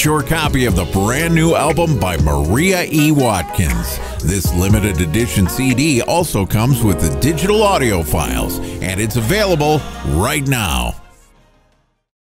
get your copy of the brand new album by Mariea E. Watkins. This limited edition CD also comes with the digital audio files, and it's available right now.